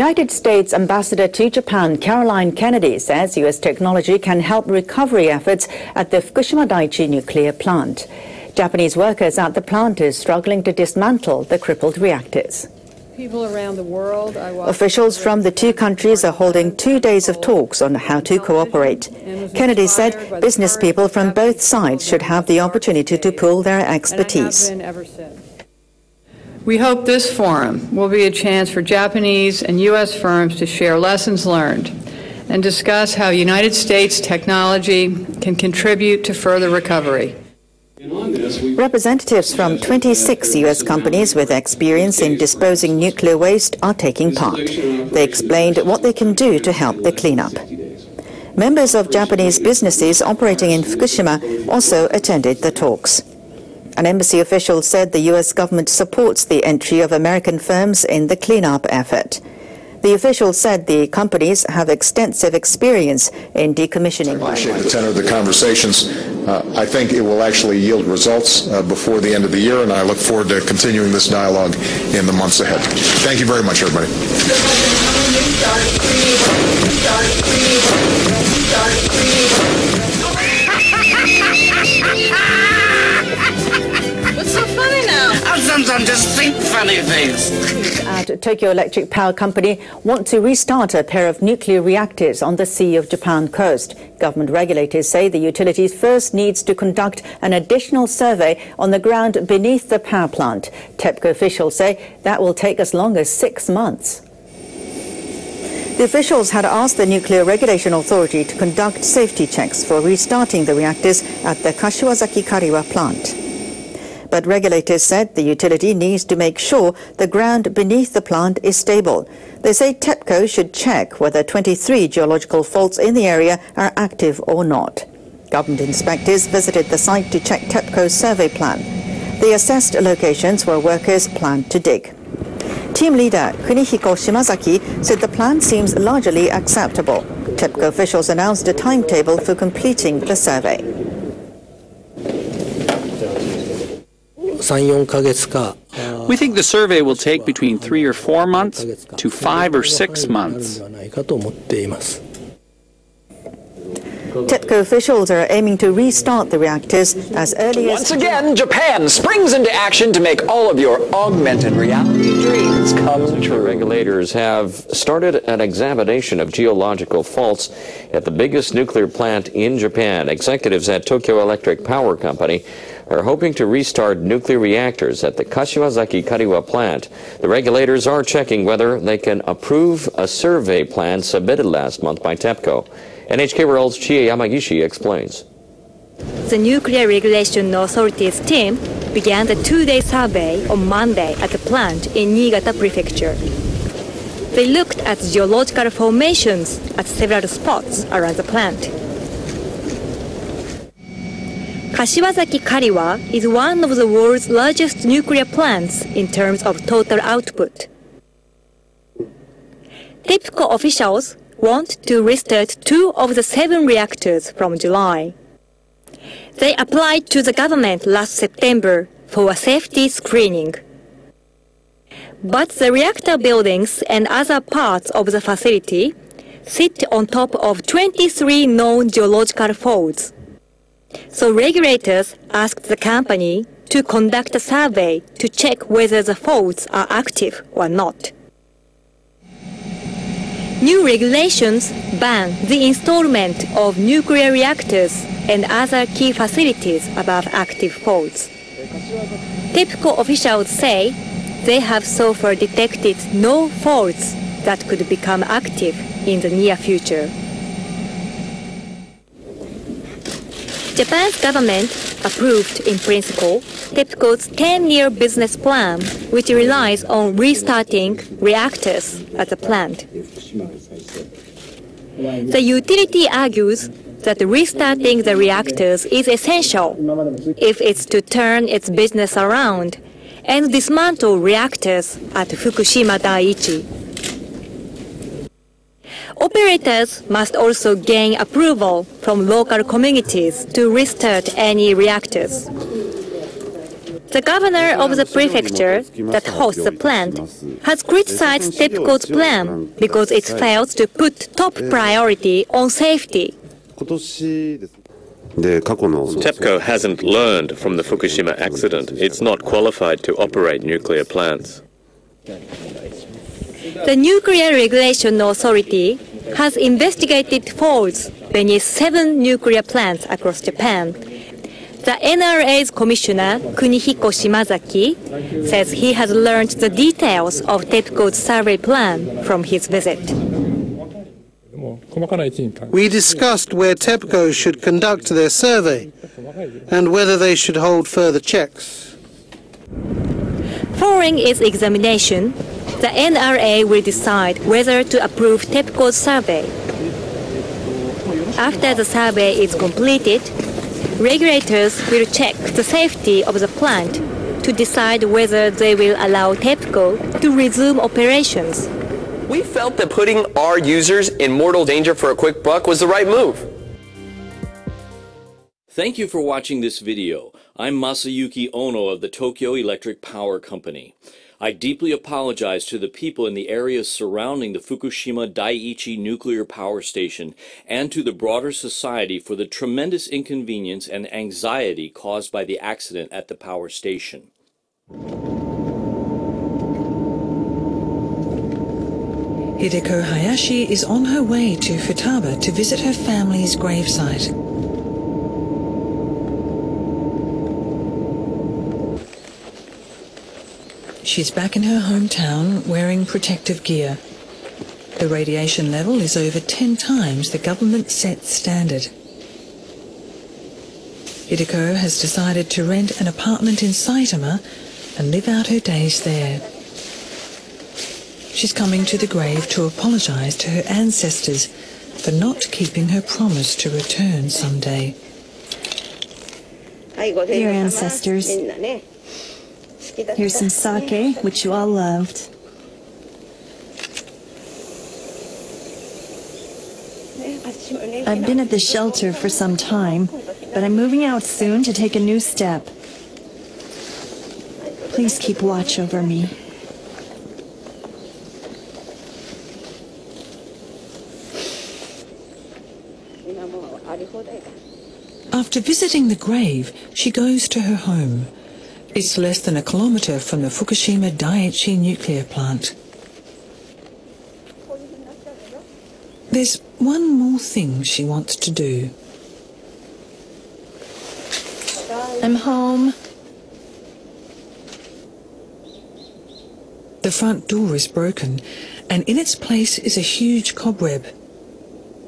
United States Ambassador to Japan Caroline Kennedy says U.S. technology can help recovery efforts at the Fukushima Daiichi nuclear plant. Japanese workers at the plant are struggling to dismantle the crippled reactors. People around the world, officials from the two countries are holding 2 days of talks on how to cooperate. Kennedy said business people from both sides should have the opportunity to pool their expertise. We hope this forum will be a chance for Japanese and U.S. firms to share lessons learned and discuss how United States technology can contribute to further recovery. Representatives from 26 U.S. companies with experience in disposing nuclear waste are taking part. They explained what they can do to help the cleanup. Members of Japanese businesses operating in Fukushima also attended the talks. An embassy official said the U.S. government supports the entry of American firms in the cleanup effort. The official said the companies have extensive experience in decommissioning. I appreciate the tenor of the conversations. I think it will actually yield results before the end of the year, and I look forward to continuing this dialogue in the months ahead. Thank you very much, everybody. What's so funny now? Sometimes just think funny things. At Tokyo Electric Power Company want to restart a pair of nuclear reactors on the Sea of Japan coast. Government regulators say the utility first needs to conduct an additional survey on the ground beneath the power plant. TEPCO officials say that will take as long as 6 months. The officials had asked the Nuclear Regulation Authority to conduct safety checks for restarting the reactors at the Kashiwazaki-Kariwa plant. But regulators said the utility needs to make sure the ground beneath the plant is stable. They say TEPCO should check whether 23 geological faults in the area are active or not. Government inspectors visited the site to check TEPCO's survey plan. They assessed locations where workers planned to dig. Team leader Kunihiko Shimazaki said the plan seems largely acceptable. TEPCO officials announced a timetable for completing the survey. 3-4 We think the survey will take between 3 or 4 months to 5 or 6 months. TEPCO officials are aiming to restart the reactors as early as... Once again, Japan springs into action to make all of your augmented reality dreams come true. Regulators have started an examination of geological faults at the biggest nuclear plant in Japan. Executives at Tokyo Electric Power Company are hoping to restart nuclear reactors at the Kashiwazaki-Kariwa plant. The regulators are checking whether they can approve a survey plan submitted last month by TEPCO. NHK World's Chie Yamagishi explains. The Nuclear Regulation Authority's team began the 2-day survey on Monday at the plant in Niigata Prefecture. They looked at geological formations at several spots around the plant. Kashiwazaki-Kariwa is one of the world's largest nuclear plants in terms of total output. TEPCO officials want to restart 2 of the 7 reactors from July. They applied to the government last September for a safety screening. But the reactor buildings and other parts of the facility sit on top of 23 known geological faults. So regulators asked the company to conduct a survey to check whether the faults are active or not. New regulations ban the installment of nuclear reactors and other key facilities above active faults. TEPCO officials say they have so far detected no faults that could become active in the near future. Japan's government approved in principle TEPCO's 10-year business plan, which relies on restarting reactors at the plant. The utility argues that restarting the reactors is essential if it's to turn its business around and dismantle reactors at Fukushima Daiichi. Operators must also gain approval from local communities to restart any reactors. The governor of the prefecture that hosts the plant has criticized TEPCO's plan because it fails to put top priority on safety. TEPCO hasn't learned from the Fukushima accident. It's not qualified to operate nuclear plants. The Nuclear Regulation Authority has investigated faults in 7 nuclear plants across Japan. The NRA's commissioner, Kunihiko Shimazaki, says he has learned the details of TEPCO's survey plan from his visit. We discussed where TEPCO should conduct their survey and whether they should hold further checks. Following its examination, the NRA will decide whether to approve TEPCO's survey. After the survey is completed, regulators will check the safety of the plant to decide whether they will allow TEPCO to resume operations. We felt that putting our users in mortal danger for a quick buck was the right move. Thank you for watching this video. I'm Masayuki Ono of the Tokyo Electric Power Company. I deeply apologize to the people in the areas surrounding the Fukushima Daiichi nuclear power station and to the broader society for the tremendous inconvenience and anxiety caused by the accident at the power station. Hideko Hayashi is on her way to Futaba to visit her family's gravesite. She's back in her hometown wearing protective gear. The radiation level is over 10 times the government set standard. Hideko has decided to rent an apartment in Saitama and live out her days there. She's coming to the grave to apologize to her ancestors for not keeping her promise to return someday. Dear ancestors, here's some sake, which you all loved. I've been at the shelter for some time, but I'm moving out soon to take a new step. Please keep watch over me. After visiting the grave, she goes to her home. It's less than a kilometer from the Fukushima Daiichi nuclear plant. There's one more thing she wants to do. I'm home. The front door is broken, and in its place is a huge cobweb.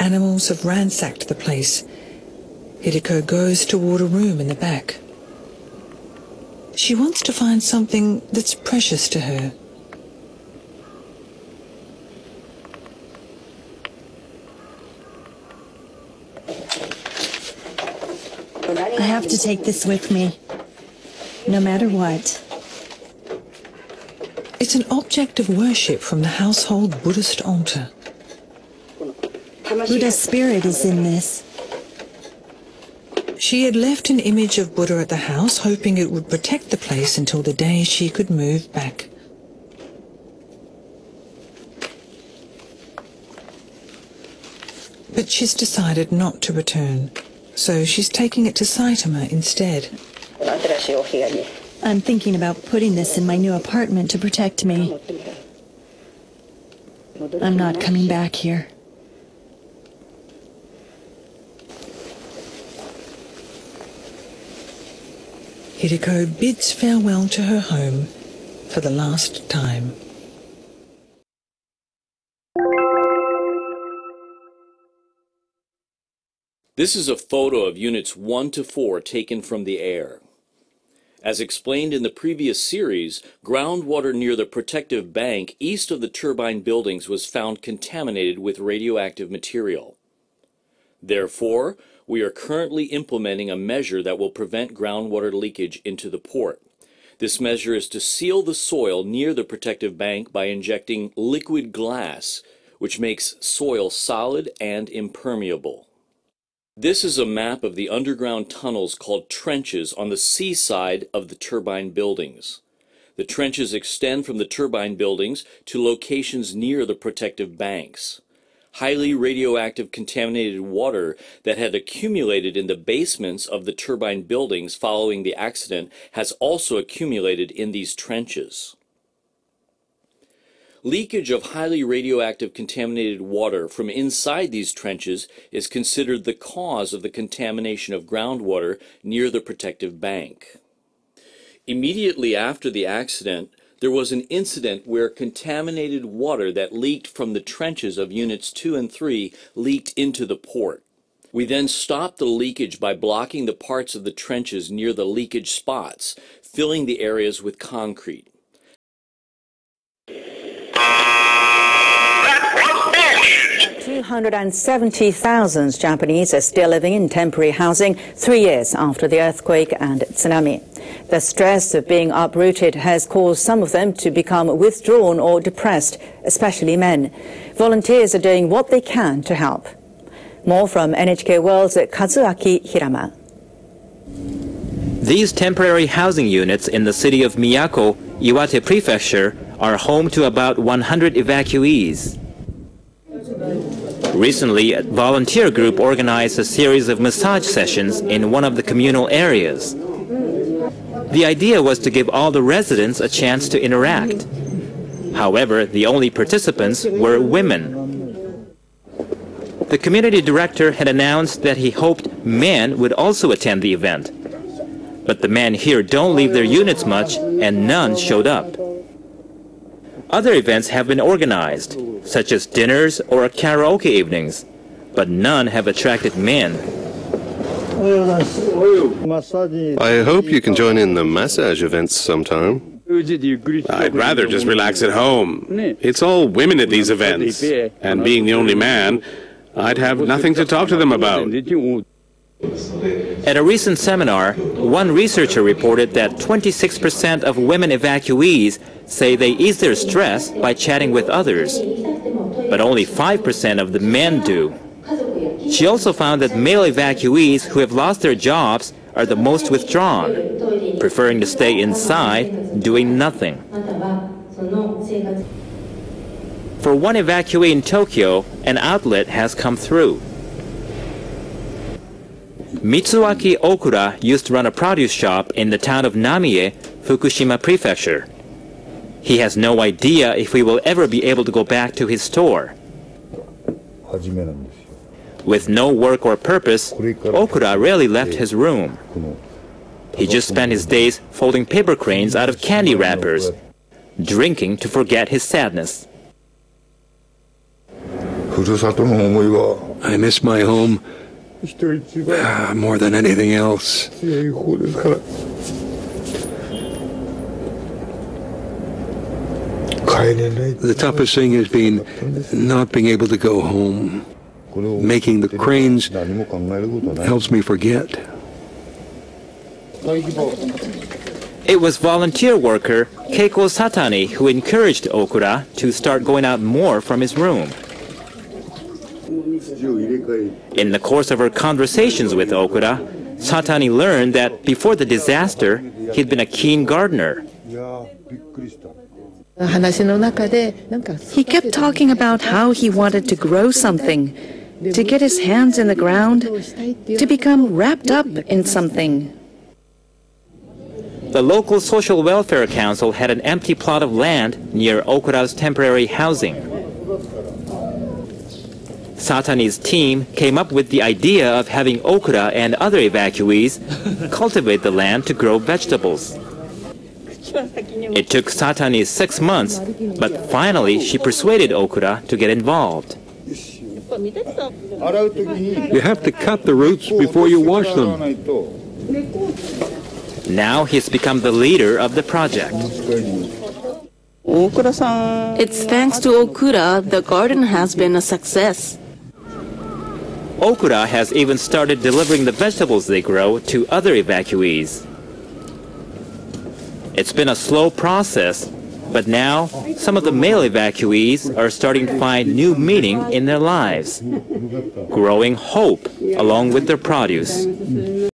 Animals have ransacked the place. Hideko goes toward a room in the back. She wants to find something that's precious to her. I have to take this with me, no matter what. It's an object of worship from the household Buddhist altar. Buddha's spirit is in this. She had left an image of Buddha at the house, hoping it would protect the place until the day she could move back. But she's decided not to return, so she's taking it to Saitama instead. I'm thinking about putting this in my new apartment to protect me. I'm not coming back here. Hideko bids farewell to her home for the last time. This is a photo of units 1 to 4 taken from the air. As explained in the previous series, groundwater near the protective bank east of the turbine buildings was found contaminated with radioactive material. Therefore, we are currently implementing a measure that will prevent groundwater leakage into the port. This measure is to seal the soil near the protective bank by injecting liquid glass, which makes soil solid and impermeable. This is a map of the underground tunnels called trenches on the seaside of the turbine buildings. The trenches extend from the turbine buildings to locations near the protective banks. Highly radioactive contaminated water that had accumulated in the basements of the turbine buildings following the accident has also accumulated in these trenches. Leakage of highly radioactive contaminated water from inside these trenches is considered the cause of the contamination of groundwater near the protective bank. Immediately after the accident, there was an incident where contaminated water that leaked from the trenches of Units 2 and 3 leaked into the port. We then stopped the leakage by blocking the parts of the trenches near the leakage spots, filling the areas with concrete. That was bullshit! 270,000 Japanese are still living in temporary housing 3 years after the earthquake and tsunami. The stress of being uprooted has caused some of them to become withdrawn or depressed, especially men. Volunteers are doing what they can to help. More from NHK World's Kazuaki Hirama. These temporary housing units in the city of Miyako, Iwate Prefecture, are home to about 100 evacuees. Recently, a volunteer group organized a series of massage sessions in one of the communal areas. The idea was to give all the residents a chance to interact. However, the only participants were women. The community director had announced that he hoped men would also attend the event. But the men here don't leave their units much, and none showed up. Other events have been organized, such as dinners or karaoke evenings, but none have attracted men. I hope you can join in the massage events sometime. I'd rather just relax at home. It's all women at these events, and being the only man, I'd have nothing to talk to them about. At a recent seminar, one researcher reported that 26% of women evacuees say they ease their stress by chatting with others, but only 5% of the men do. She also found that male evacuees who have lost their jobs are the most withdrawn, preferring to stay inside, doing nothing. For one evacuee in Tokyo, an outlet has come through. Mitsuaki Okura used to run a produce shop in the town of Namie, Fukushima Prefecture. He has no idea if he will ever be able to go back to his store. With no work or purpose, Okura rarely left his room. He just spent his days folding paper cranes out of candy wrappers, drinking to forget his sadness. I miss my home more than anything else. The toughest thing has been not being able to go home. Making the cranes helps me forget. It was volunteer worker Keiko Satani who encouraged Okura to start going out more from his room. In the course of her conversations with Okura, Satani learned that before the disaster, he'd been a keen gardener. He kept talking about how he wanted to grow something, to get his hands in the ground, to become wrapped up in something. The local social welfare council had an empty plot of land near Okura's temporary housing. Satani's team came up with the idea of having Okura and other evacuees cultivate the land to grow vegetables. It took Satani 6 months, but finally she persuaded Okura to get involved. You have to cut the roots before you wash them. Now he's become the leader of the project. It's thanks to Okura the garden has been a success. Okura has even started delivering the vegetables they grow to other evacuees. It's been a slow process, But now, some of the male evacuees are starting to find new meaning in their lives, growing hope along with their produce.